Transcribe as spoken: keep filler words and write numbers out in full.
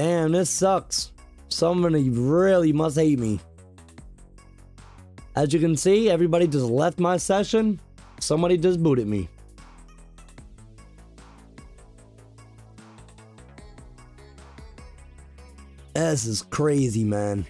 Damn, this sucks. Somebody really must hate me. As you can see, everybody just left my session. Somebody just booted me. This is crazy, man.